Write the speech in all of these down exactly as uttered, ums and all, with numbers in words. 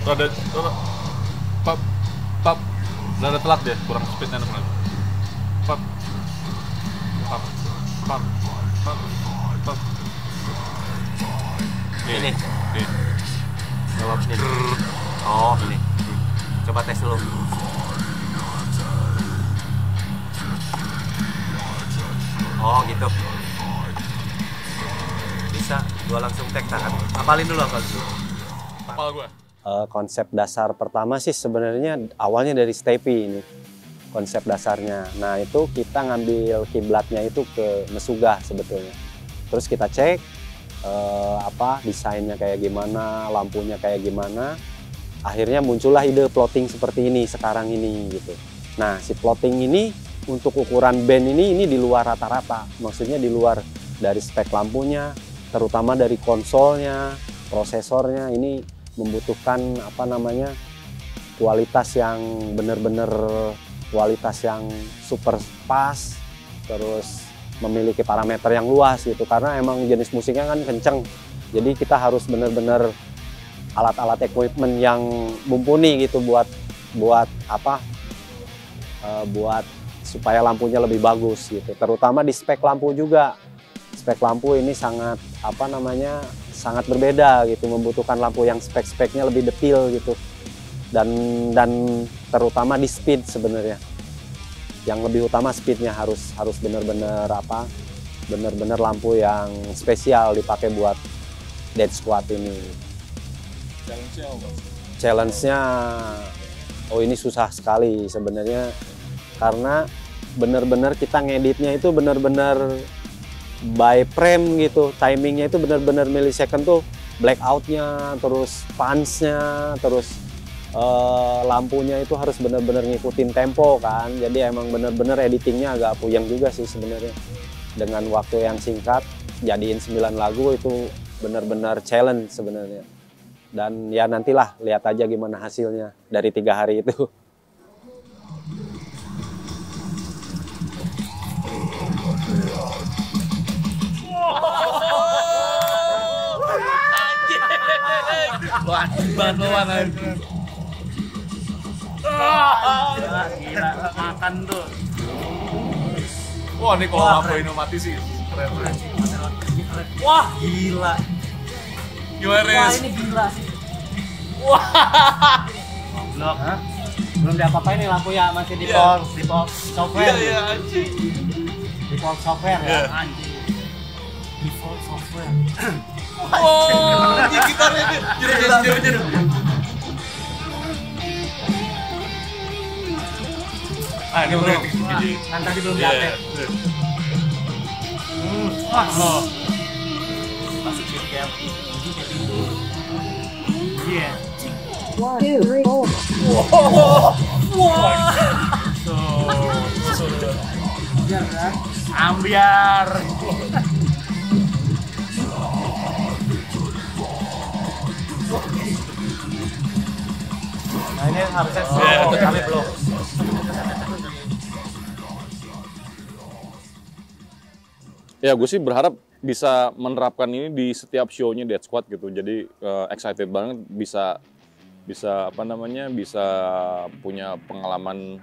Rada, rada, pap, pap, rada telat deh, kurang speednya enam lagi. Pap, pap, pap, pap, pap. Ini, ini. Coba ini. Oh ini. Coba tes dulu. Oh gitu. Bisa, gua langsung tek tangan. Apalin dulu apa dulu? Apal gua. Uh, konsep dasar pertama sih sebenarnya awalnya dari Stevi ini, konsep dasarnya. Nah itu kita ngambil kiblatnya itu ke mesugah sebetulnya. Terus kita cek uh, apa desainnya kayak gimana, lampunya kayak gimana. Akhirnya muncullah ide plotting seperti ini sekarang ini gitu. Nah si plotting ini untuk ukuran band ini ini di luar rata-rata. Maksudnya di luar dari spek lampunya, terutama dari konsolnya, prosesornya ini. Membutuhkan apa namanya kualitas yang benar-benar kualitas yang super pas, terus memiliki parameter yang luas gitu karena emang jenis musiknya kan kenceng, jadi kita harus benar-benar alat-alat equipment yang mumpuni gitu buat buat apa e, buat supaya lampunya lebih bagus gitu, terutama di spek lampu juga. Spek lampu ini sangat apa namanya sangat berbeda gitu, membutuhkan lampu yang spek-speknya lebih detail gitu, dan dan terutama di speed sebenarnya yang lebih utama speednya harus harus benar-benar apa benar-benar lampu yang spesial dipakai buat DeadSquad ini. Challenge-nya apa? Challenge-nya oh ini susah sekali sebenarnya karena benar-benar kita ngeditnya itu benar-benar by frame gitu, timingnya itu benar-benar millisecond tuh, blackoutnya, terus punch-nya, terus uh, lampunya itu harus benar-benar ngikutin tempo kan, jadi emang benar-benar editingnya agak puyeng juga sih sebenarnya. Dengan waktu yang singkat, jadiin sembilan lagu itu benar-benar challenge sebenarnya. Dan ya nantilah lihat aja gimana hasilnya dari tiga hari itu. Wah, bantuan lagi. Gila, makan tuh. Wah, ini kalau lampu ini mati sih. Wah, gila. Gimana? Wah, ini gila sih. Wah. Blok. Belum diapa-apain nih lampunya, masih di pol, di pol software. Iya, iya, anjing. Di pol software ya, anjing. Di pol software. Oh, ini gitarnya dia. Juru-juru-juru. Ah, ini belum. Kan tadi belum diatek. Wah. Masuk ke game. Iya. one, two, three, four. Wah. So, so. Biar kan? Ambiar. Nah ini harusnya slow, oh, yeah. Tapi belum. Ya gue sih berharap bisa menerapkan ini di setiap show-nya DeadSquad gitu. Jadi uh, excited banget bisa bisa apa namanya bisa punya pengalaman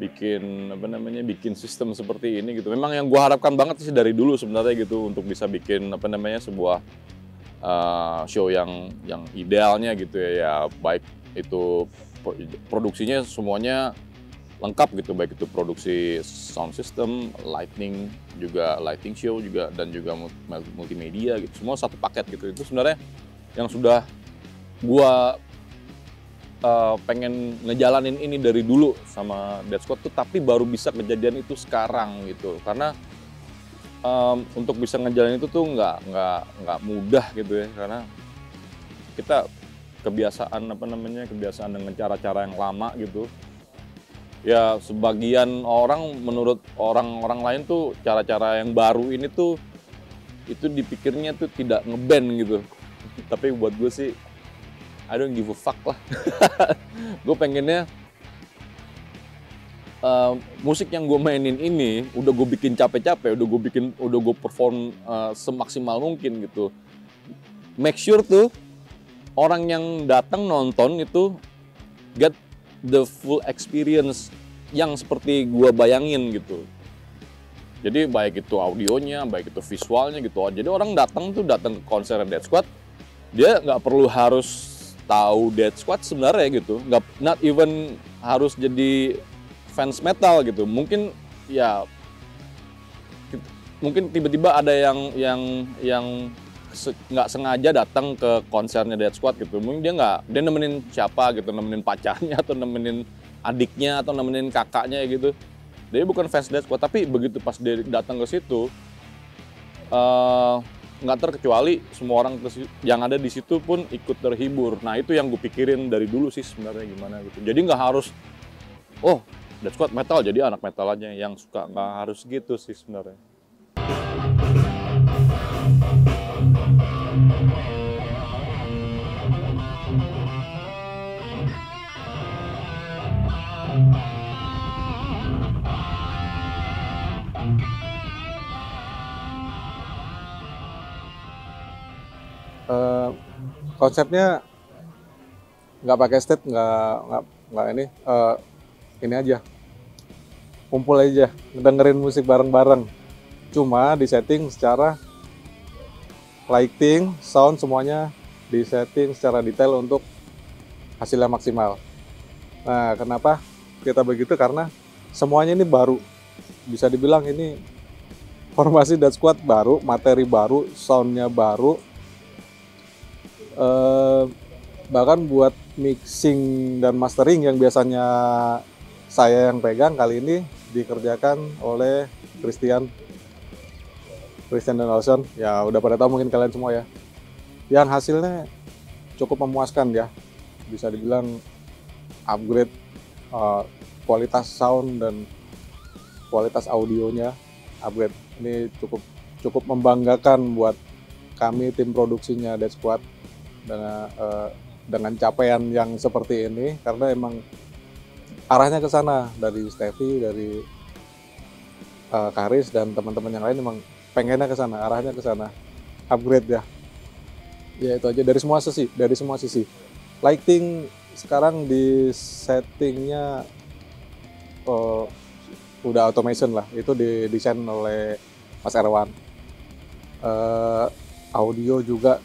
bikin apa namanya bikin sistem seperti ini gitu. Memang yang gue harapkan banget sih dari dulu sebenarnya gitu untuk bisa bikin apa namanya sebuah uh, show yang yang idealnya gitu ya, ya baik itu produksinya semuanya lengkap gitu, baik itu produksi sound system, lighting juga, lighting show juga, dan juga multimedia gitu, semua satu paket gitu. Itu sebenarnya yang sudah gua uh, pengen ngejalanin ini dari dulu sama DeadSquad tuh, tapi baru bisa kejadian itu sekarang gitu, karena um, untuk bisa ngejalanin itu tuh nggak nggak nggak mudah gitu ya, karena kita kebiasaan apa namanya kebiasaan dengan cara-cara yang lama gitu ya. Sebagian orang menurut orang-orang lain tuh cara-cara yang baru ini tuh itu dipikirnya tuh tidak ngeband gitu, tapi buat gue sih I don't give a fuck lah. Gue pengennya uh, musik yang gue mainin ini udah gue bikin capek-capek, udah gue bikin udah gue perform uh, semaksimal mungkin gitu, make sure tuh orang yang datang nonton itu get the full experience yang seperti gua bayangin gitu. Jadi baik itu audionya, baik itu visualnya gitu. Jadi orang datang tuh datang ke konser DeadSquad, dia nggak perlu harus tahu DeadSquad sebenarnya gitu. Nggak, not even harus jadi fans metal gitu. Mungkin ya, mungkin tiba-tiba ada yang yang yang nggak sengaja datang ke konsernya DeadSquad gitu. Mungkin dia nggak, dia nemenin siapa gitu, nemenin pacarnya atau nemenin adiknya atau nemenin kakaknya gitu. Dia bukan fans DeadSquad, tapi begitu pas dia datang ke situ, nggak uh, terkecuali semua orang yang ada di situ pun ikut terhibur. Nah itu yang gue pikirin dari dulu sih sebenarnya gimana gitu. Jadi nggak harus, oh DeadSquad metal, jadi anak metal aja yang suka, nggak harus gitu sih sebenarnya. Uh, konsepnya nggak pakai state, nggak nggak ini uh, ini aja kumpul aja dengerin musik bareng-bareng, cuma disetting secara lighting, sound, semuanya disetting secara detail untuk hasilnya maksimal. Nah kenapa kita begitu, karena semuanya ini baru, bisa dibilang ini formasi DeadSquad baru, materi baru, soundnya baru. Uh, bahkan buat mixing dan mastering yang biasanya saya yang pegang, kali ini dikerjakan oleh Christian Christian Nelson. Ya udah pada tahu mungkin kalian semua ya, yang hasilnya cukup memuaskan ya, bisa dibilang upgrade uh, kualitas sound dan kualitas audionya upgrade. Ini cukup cukup membanggakan buat kami tim produksinya DeadSquad dengan uh, dengan capaian yang seperti ini, karena emang arahnya ke sana dari Stevi, dari uh, Karis dan teman-teman yang lain, emang pengennya ke sana, arahnya ke sana, upgrade ya. Ya itu aja dari semua sisi, dari semua sisi. Lighting sekarang di settingnya uh, udah automation lah, itu didesain oleh Mas Erwan. Uh, audio juga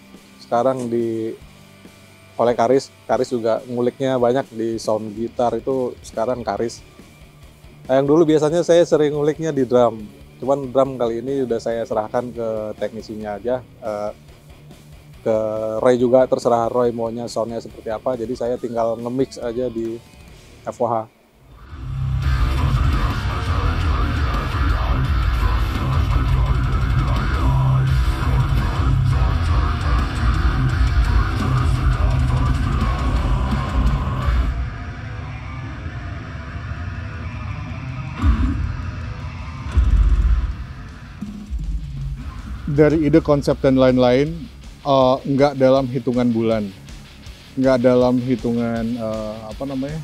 sekarang di oleh Karis, Karis juga nguliknya banyak di sound gitar itu sekarang Karis. Nah, yang dulu biasanya saya sering nguliknya di drum, cuman drum kali ini udah saya serahkan ke teknisinya aja, uh, ke Roy juga, terserah Roy maunya soundnya seperti apa, jadi saya tinggal nge-mix aja di F O H. Dari ide konsep dan lain-lain, uh, nggak dalam hitungan bulan, nggak dalam hitungan uh, apa namanya,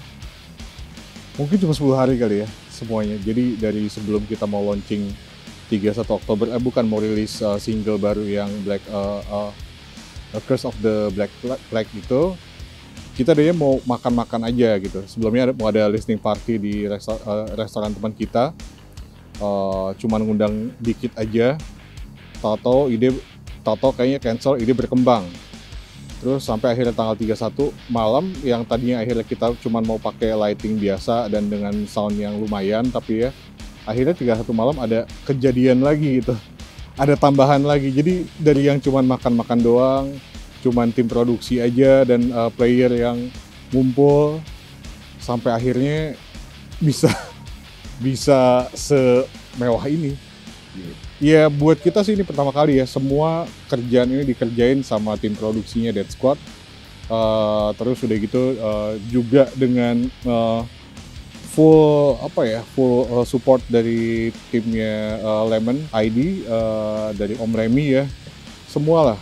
mungkin cuma sepuluh hari kali ya semuanya. Jadi dari sebelum kita mau launching tiga puluh satu Oktober, eh bukan, mau rilis uh, single baru yang Black uh, uh, Curse of the Black Flag itu, kita dia mau makan-makan aja gitu. Sebelumnya ada, mau ada listening party di restor, uh, restoran teman kita, uh, cuman ngundang dikit aja. Tato ide, tato kayaknya cancel, ide berkembang. Terus sampai akhirnya tanggal tiga puluh satu malam, yang tadinya akhirnya kita cuma mau pakai lighting biasa dan dengan sound yang lumayan, tapi ya akhirnya tiga puluh satu malam ada kejadian lagi gitu. Ada tambahan lagi. Jadi dari yang cuma makan-makan doang, cuman tim produksi aja dan uh, player yang ngumpul, sampai akhirnya bisa bisa semewah ini. Ya buat kita sih ini pertama kali ya, semua kerjaan ini dikerjain sama tim produksinya DeadSquad. Uh, terus udah gitu uh, juga dengan uh, full apa ya, full uh, support dari timnya uh, Lemon I D, uh, dari Om Remy ya, semua lah.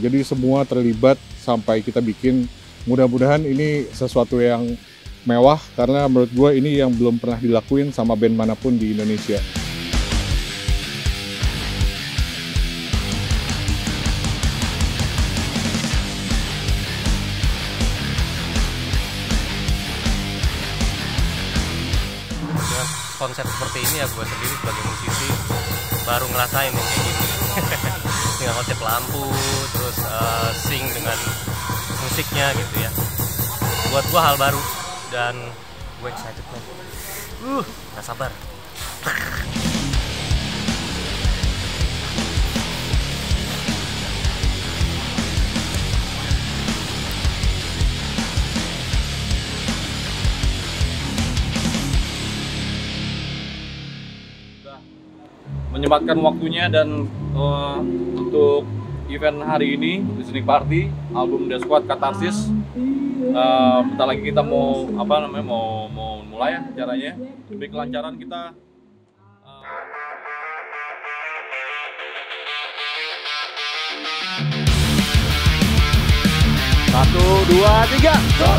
Jadi semua terlibat sampai kita bikin, mudah-mudahan ini sesuatu yang mewah, karena menurut gue ini yang belum pernah dilakuin sama band manapun di Indonesia. konsep seperti ini ya, gue sendiri sebagai musisi baru ngerasain yang kayak gini dengan konsep lampu, terus uh, sing dengan musiknya gitu ya. Buat gue hal baru dan gue excited banget. Uh, gak sabar. Menyempatkan waktunya dan uh, untuk event hari ini listening party album DeadSquad Catharsis. Uh, bentar lagi kita mau apa namanya mau mau mulai ya acaranya. Demi kelancaran kita. Uh... Satu, dua, tiga. Go!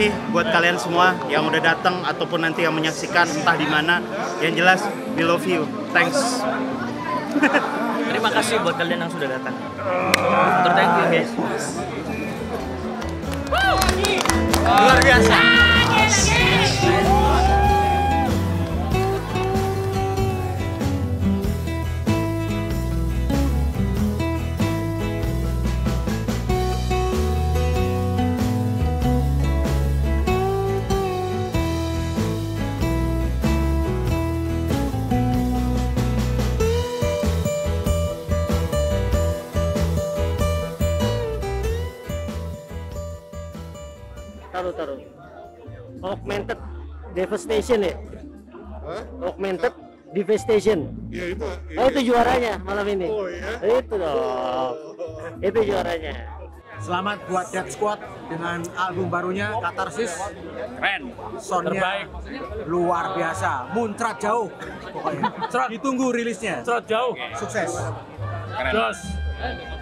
kasih buat kalian semua yang udah datang ataupun nanti yang menyaksikan entah di mana. Yang jelas, we love you. Thanks. Terima kasih buat kalian yang sudah datang. Thank you guys. Luar biasa. Taruh, taruh. Augmented Devastation ya? Hah? Augmented Devastation. Ya itu. Ya, oh itu juaranya malam ini. Oh iya. Itu dong. Itu juaranya. Selamat buat DeadSquad dengan album barunya Catharsis. Keren. Soundnya luar biasa. Muncrat jauh. Pokoknya. Cerot. Ditunggu rilisnya. Cerot jauh. Sukses. Keren. Terus.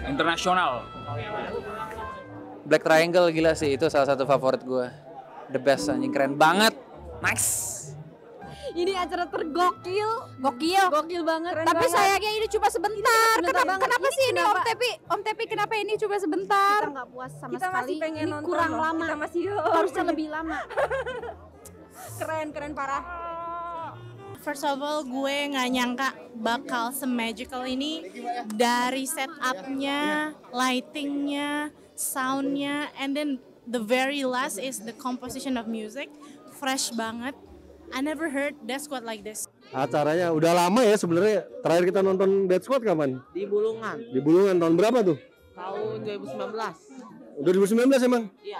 Internasional. Black Triangle gila sih, itu salah satu favorit gue. The best anjing, keren banget. Nice. Ini acara tergokil. Gokil. Gokil banget. Keren Tapi banget. sayangnya ini cuma sebentar. Ini sebentar kenapa, kenapa ini sih kenapa? ini Om Tepi? Om Tepi kenapa ini cuma sebentar? Kita nggak puas sama kita sekali. Masih pengen ini nonton kurang loh. lama. Kita masih harusnya lebih lama. Keren, keren parah. First of all, gue nggak nyangka bakal se-magical ini dari setupnya, lightingnya, soundnya, and then the very last is the composition of music, fresh banget. I never heard DeadSquad like this. Acaranya udah lama ya sebenarnya. Terakhir kita nonton DeadSquad kapan? Di Bulungan. Di Bulungan tahun berapa tuh? Tahun dua ribu sembilan belas. dua ribu sembilan belas emang? Iya.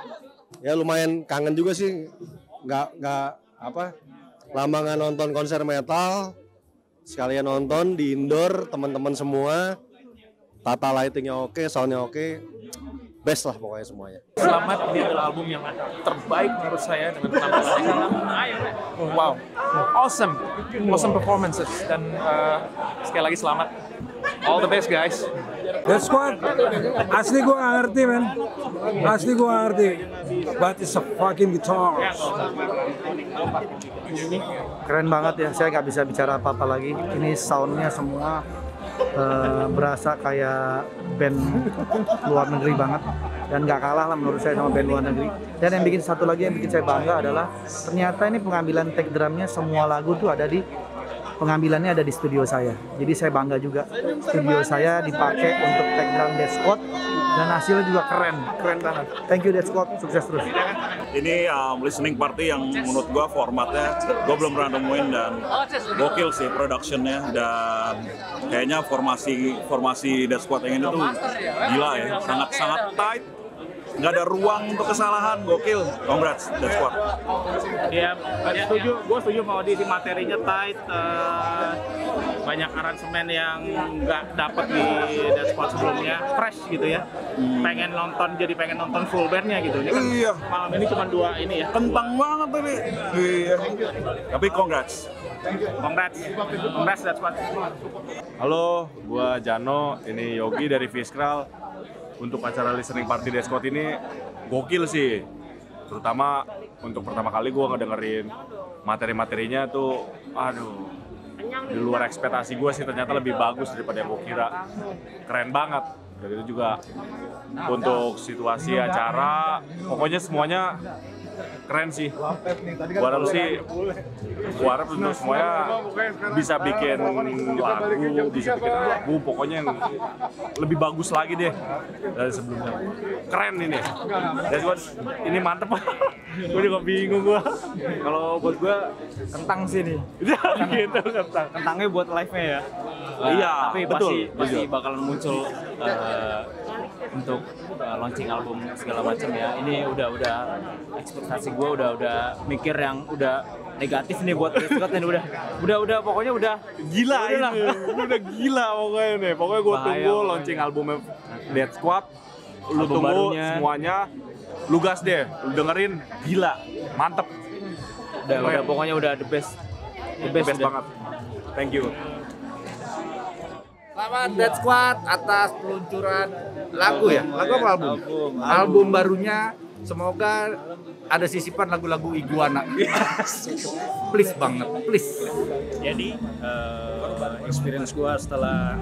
Ya lumayan kangen juga sih. Nggak nggak apa? Lama nggak nonton konser metal. Sekalian nonton di indoor teman-teman semua. Tata lightingnya oke, soundnya oke. Best lah pokoknya semuanya. Selamat, ini adalah album yang terbaik menurut saya dengan penampilannya. Wow, awesome, awesome performances, dan uh, sekali lagi selamat. All the best guys. DeadSquad, asli gue gak ngerti men, asli gue gak ngerti, but it's a fucking guitar. Keren banget ya, saya gak bisa bicara apa-apa lagi, ini soundnya semua Uh, berasa kayak band luar negeri banget, dan gak kalah lah menurut saya sama band luar negeri. Dan yang bikin satu lagi yang bikin saya bangga adalah ternyata ini pengambilan take drumnya semua lagu tuh ada di pengambilannya ada di studio saya. Jadi saya bangga juga studio saya dipakai untuk take drum DeadSquad, dan hasilnya juga keren, keren banget. Thank you DeadSquad, sukses terus. Ini um, listening party yang menurut gua formatnya gua belum pernah nemuin, dan gokil sih productionnya, dan kayaknya formasi formasi DeadSquad yang ini tuh gila ya, sangat sangat tight, nggak ada ruang untuk kesalahan, gokil. Congrats DeadSquad. Ya, yeah, setuju, gue setuju mau diisi materinya tight, uh, banyak aransemen yang nggak dapat di DeadSquad sebelumnya, fresh gitu ya. Hmm. Pengen nonton, jadi pengen nonton full bandnya gitu. Ini kan iya. Malam ini cuma dua ini ya. Kentang banget tadi. Iya. Tapi congrats. Congrats, congrats DeadSquad. Halo, gue Jano, ini Yogi dari Visceral. Untuk acara listening party DeadSquad ini gokil sih, terutama untuk pertama kali gue ngedengerin materi-materinya tuh, aduh, di luar ekspektasi gue sih, ternyata lebih bagus daripada yang gue kira, keren banget. Dan itu juga untuk situasi acara, pokoknya semuanya keren sih. Gue harap sih, gue harap untuk semuanya bisa bikin lagu, bisa bikin lagu, pokoknya yang lebih bagus lagi deh dari sebelumnya. Keren ini. Dan buat ini mantep. Gue juga bingung gue. Kalau buat gue kentang sih nih. Gitu kentang. Kentangnya buat live-nya ya. Uh, iya. Tapi betul, pasti, betul. pasti bakalan muncul uh, untuk uh, launching album segala macam ya. Ini udah udah ekspektasi gue udah udah mikir yang udah negatif nih buat DeadSquad nih, udah udah udah pokoknya udah gila ini, udah, udah gila pokoknya nih. Pokoknya gue tunggu launching albumnya DeadSquad, lu album tunggu barunya. Semuanya, lu gas deh, lu dengerin, gila, mantep. Udah, udah, udah pokoknya udah the best, the best, the best banget. Thank you. Selamat DeadSquad atas peluncuran lagu ya, lagu apa album? Album, album barunya Semoga ada sisipan lagu-lagu iguana. Please banget, please. Jadi uh, experience gua setelah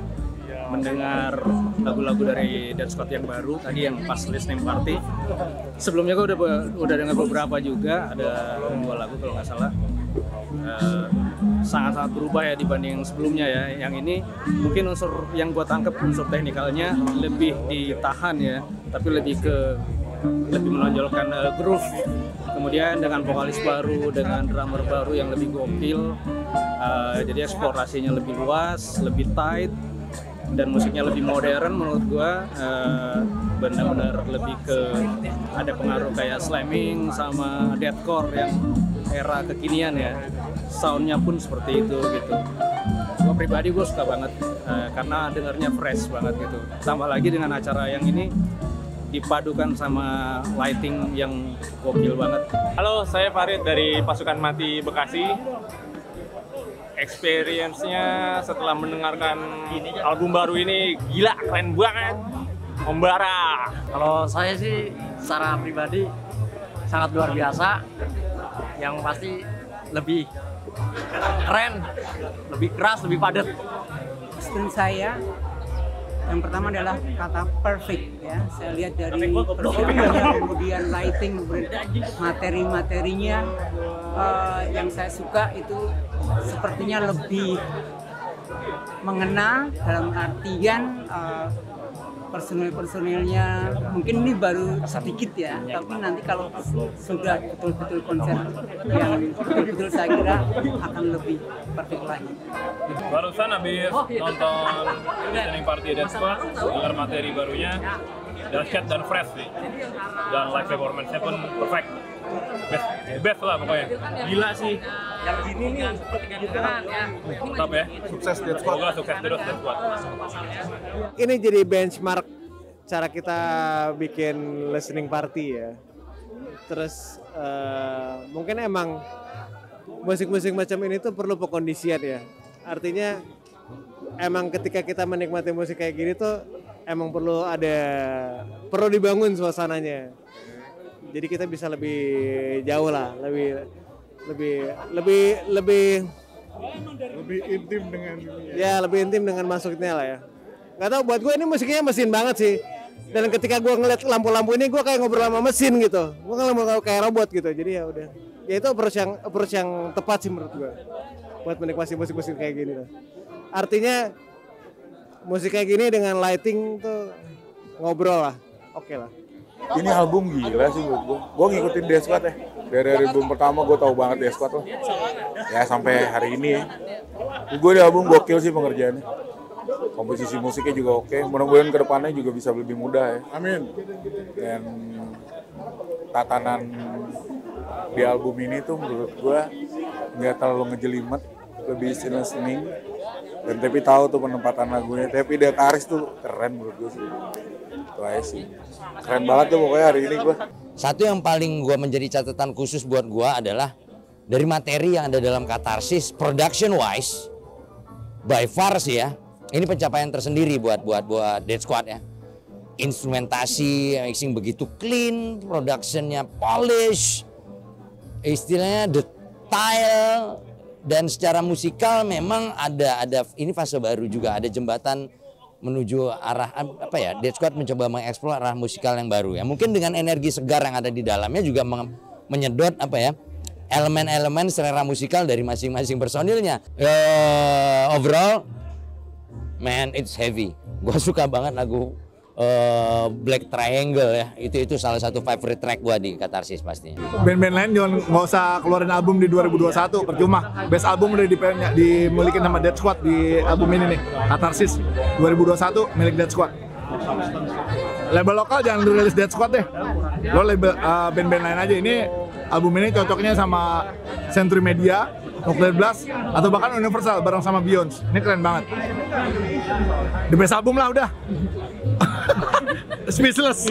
mendengar lagu-lagu dari DeadSquad yang baru tadi yang pas listening party, sebelumnya gue udah udah dengar beberapa juga, ada dua lagu kalau nggak salah, sangat-sangat uh, berubah ya dibanding sebelumnya ya. Yang ini mungkin unsur yang gue tangkap unsur teknikalnya lebih ditahan ya, tapi lebih ke lebih menonjolkan uh, groove. Kemudian dengan vokalis baru, dengan drummer baru yang lebih gokil, uh, jadi eksplorasinya lebih luas, lebih tight. Dan musiknya lebih modern menurut gua, uh, benar-benar lebih ke ada pengaruh kayak slamming sama deathcore yang era kekinian ya. Soundnya pun seperti itu gitu. Gua pribadi gua suka banget uh, karena dengarnya fresh banget gitu. Tambah lagi dengan acara yang ini dipadukan sama lighting yang gokil banget. Halo, saya Farid dari Pasukan Mati Bekasi. Experience-nya setelah mendengarkan album baru ini gila, keren banget, membara. Kalau saya sih secara pribadi sangat luar biasa, yang pasti lebih keren, lebih keras, lebih padat. Menurut saya yang pertama adalah kata perfect ya, saya lihat dari persiapannya, kemudian lighting, materi-materinya. Uh, yang saya suka itu sepertinya lebih mengena dalam artian uh, personil-personilnya. Mungkin ini baru sedikit ya, tapi nanti kalau sudah betul-betul konser yang betul-betul saya kira akan lebih perfect lagi. Barusan habis nonton listening party DeadSquad, dengar materi barunya, dahsyat dan fresh sih, dan live performance-nya pun perfect. Best, best lah pokoknya, gila sih. Yang gini nih tetap ya, sukses DeadSquad. Semoga sukses terus DeadSquad. Ini jadi benchmark cara kita bikin listening party ya. Terus uh, mungkin emang musik-musik macam ini tuh perlu pekondisian ya. Artinya emang ketika kita menikmati musik kayak gini tuh emang perlu ada, perlu dibangun suasananya. Jadi kita bisa lebih jauh lah, lebih lebih lebih lebih lebih intim dengan ya lebih intim dengan masuknya lah ya. Gak tau, buat gue ini musiknya mesin banget sih. Dan ketika gue ngeliat lampu-lampu ini, gue kayak ngobrol sama mesin gitu. Gue ngobrol kayak robot gitu. Jadi ya udah, ya itu approach yang approach yang tepat sih menurut gue buat menikmati musik-musik kayak gini tuh. Artinya musik kayak gini dengan lighting tuh ngobrol lah, oke lah. Ini album gila sih menurut gue. Gue ngikutin DeadSquad ya. Dari album pertama gue tahu banget DeadSquad loh. Ya sampai hari ini ya. Gue di album gokil sih pengerjaannya. Komposisi musiknya juga oke. Mudah-mudahan kedepannya juga bisa lebih mudah ya. Amin. Dan tatanan di album ini tuh menurut gue nggak terlalu ngejelimet, lebih listening. Dan tapi tahu tuh penempatan lagunya. Tapi dari Kak Aris tuh keren menurut gue sih. Sih. Keren banget tuh pokoknya hari ini gue. Satu yang paling gue menjadi catatan khusus buat gue adalah dari materi yang ada dalam Catharsis, production wise, by far sih ya, ini pencapaian tersendiri buat buat buat DeadSquad ya. Instrumentasi, mixing begitu clean, productionnya polish, istilahnya detail, dan secara musikal memang ada ada ini fase baru juga, ada jembatan menuju arah apa ya, DeadSquad mencoba mengeksplor arah musikal yang baru ya. Mungkin dengan energi segar yang ada di dalamnya juga menyedot apa ya, elemen-elemen selera musikal dari masing-masing personilnya. Uh, overall, man it's heavy. Gua suka banget lagu uh, Black Triangle ya. Itu itu salah satu favorite track gua di Catharsis pastinya. Band-band lain jangan nggak usah keluarin album di dua ribu dua puluh satu, percuma. Best album udah dimiliki sama DeadSquad di album ini nih. Catharsis dua ribu dua puluh satu milik DeadSquad. Label lokal jangan rilis DeadSquad deh. Lo label uh, band-band lain aja. Ini album ini cocoknya sama Century Media, Nuclear Blast, atau bahkan Universal bareng sama Beyonds. Ini keren banget. The best album lah udah. Speechless.